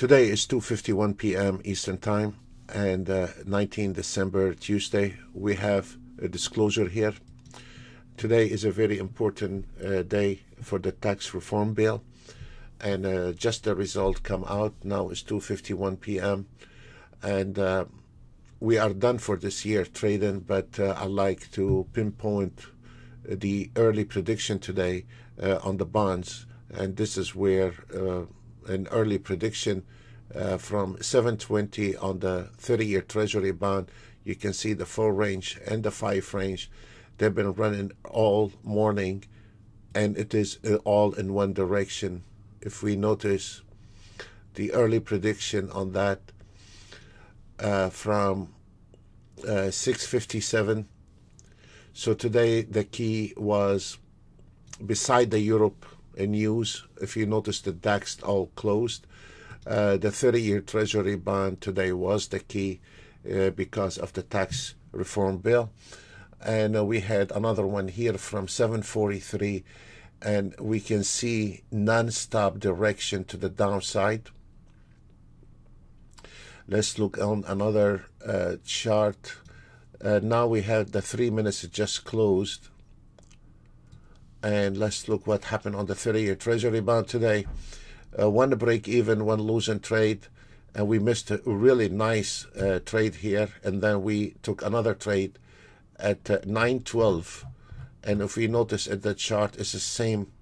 Today is 2:51 p.m. Eastern Time, and 19 December, Tuesday. We have a disclosure here. Today is a very important day for the tax reform bill, and just the result come out. Now it's 2:51 p.m. and we are done for this year trading, but I like to pinpoint the early prediction today on the bonds, and this is where an early prediction from 720 on the 30-year Treasury bond. You can see the 4 range and the 5 range. They've been running all morning, and it is all in one direction. If we notice the early prediction on that from 657. So today the key was, beside the Europe news, if you notice the DAX all closed, the 30-year Treasury bond today was the key because of the tax reform bill. And we had another one here from 743, and we can see non-stop direction to the downside. Let's look on another chart. Now we have the 3 minutes just closed, and let's look what happened on the 30-year Treasury bond today. One break even, one losing trade, and we missed a really nice trade here, and then we took another trade at 912. And if we notice at the chart, it's the same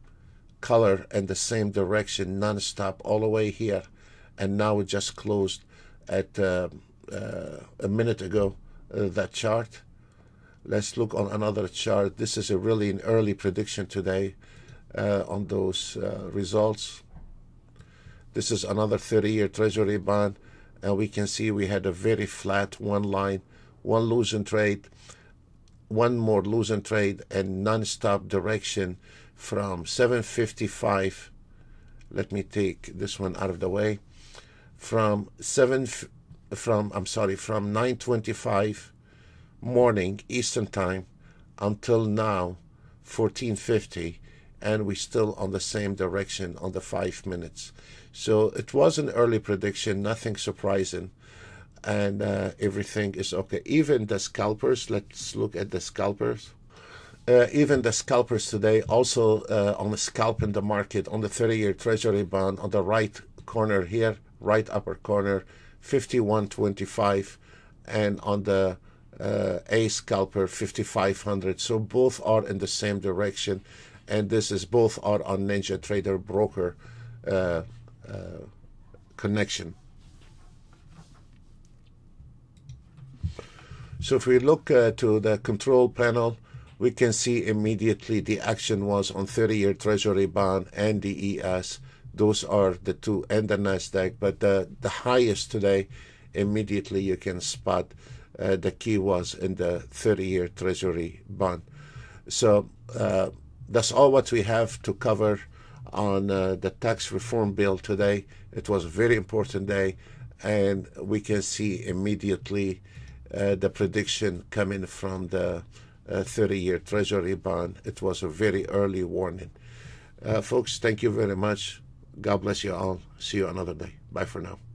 color and the same direction non-stop all the way here, and now it just closed at a minute ago, that chart. Let's look on another chart. This is a really an early prediction today on those results. This is another 30-year Treasury bond, and we can see we had a very flat one line, one losing trade, one more losing trade, and non-stop direction from 755. Let me take this one out of the way. From 9:25 morning Eastern Time until now 14:50, and we still on the same direction on the 5 minutes. So it was an early prediction, nothing surprising, and everything is okay. Even the scalpers, let's look at the scalpers. Even the scalpers today also on the scalp in the market on the 30-year Treasury bond on the right corner here, right upper corner, 51.25, and on the A scalper 5,500. So both are in the same direction, and this is both are on NinjaTrader broker connection. So if we look to the control panel, we can see immediately the action was on 30-year Treasury bond and the ES. Those are the two, and the NASDAQ, but the highest today, immediately you can spot the key was in the 30-year Treasury bond. So that's all what we have to cover on the tax reform bill today. It was a very important day, and we can see immediately the prediction coming from the 30-year Treasury bond. It was a very early warning. Folks, thank you very much. God bless you all. See you another day. Bye for now.